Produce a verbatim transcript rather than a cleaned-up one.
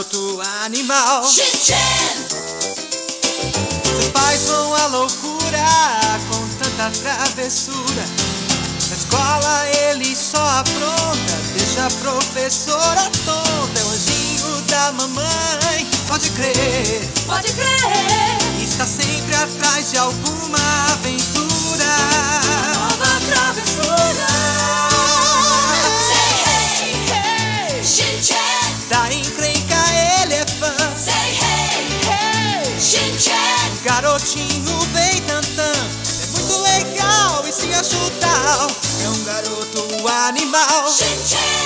outro animal. Shin-chan! Seus pais vão à loucura com tanta travessura. Na escola ele só apronta, deixa a professora tonta. É o anjinho da mamãe, pode crer, pode crer. Está sempre atrás de alguma aventura, uma nova travessura. Da encrenca ele é fã. Say hey, hey, Shin-chan. Garotinho bem tantã, é muito legal e se ajuda. É um garoto animal. Shin-chan.